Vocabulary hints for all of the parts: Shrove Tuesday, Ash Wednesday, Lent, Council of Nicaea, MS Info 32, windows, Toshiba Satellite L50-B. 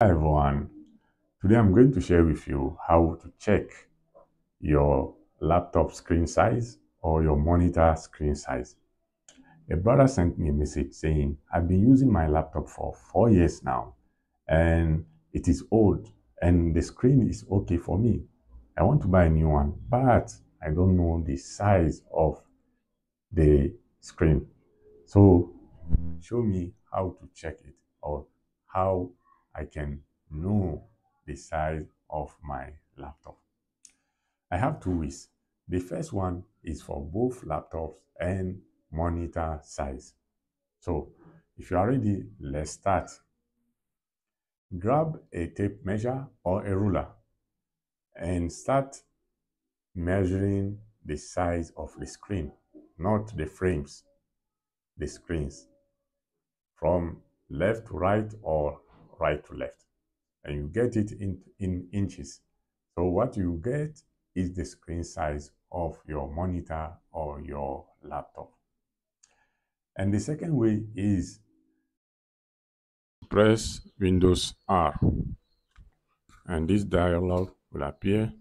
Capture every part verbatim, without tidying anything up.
Hi everyone, today I'm going to share with you how to check your laptop screen size or your monitor screen size. A brother sent me a message saying, I've been using my laptop for four years now and it is old and the screen is okay for me. I want to buy a new one, but I don't know the size of the screen. So show me how to check it or how I can know the size of my laptop. I have two ways. The first one is for both laptops and monitor size. So if you are ready, let's start. Grab a tape measure or a ruler and start measuring the size of the screen, not the frames, the screens, from left to right or right to left, and you get it in, in inches. So what you get is the screen size of your monitor or your laptop. And the second way is press Windows R, and this dialog will appear.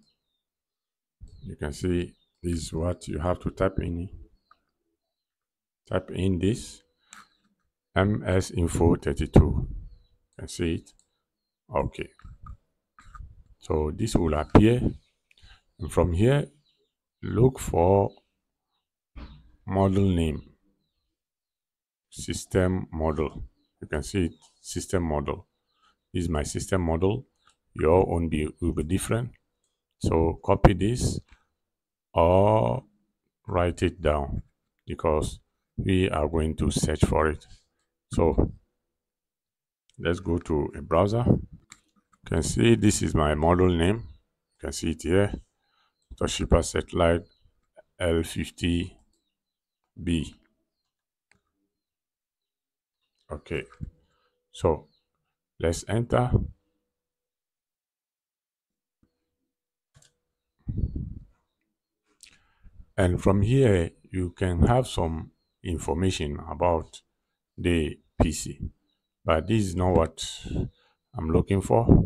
You can see this is what you have to type in. Type in this M S Info thirty-two. Can see it. Okay, so this will appear, and from here look for model name, system model. You can see it, system model. This is my system model. Your own be, will be different, so copy this or write it down because we are going to search for it. So let's go to a browser. You can see this is my model name. You can see it here. Toshiba Satellite L fifty B. Okay. So let's enter. And from here, you can have some information about the P C. But this is not what I'm looking for.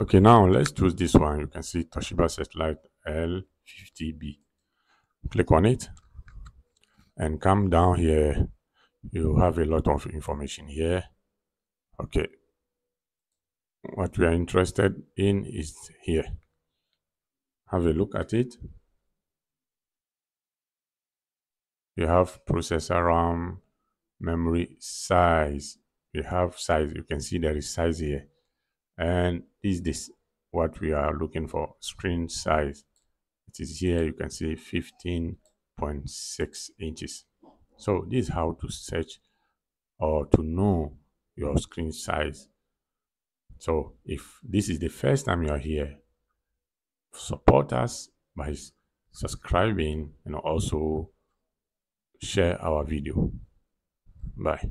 Okay, now let's choose this one. You can see Toshiba Satellite L fifty B. Click on it and come down here. You have a lot of information here. Okay. What we are interested in is here. Have a look at it. You have processor, RAM, memory size. We have size. You can see there is size here, and is this what we are looking for? Screen size. It is here. You can see fifteen point six inches. So this is how to search or to know your screen size. So if this is the first time you are here, support us by subscribing and also share our video. Bye.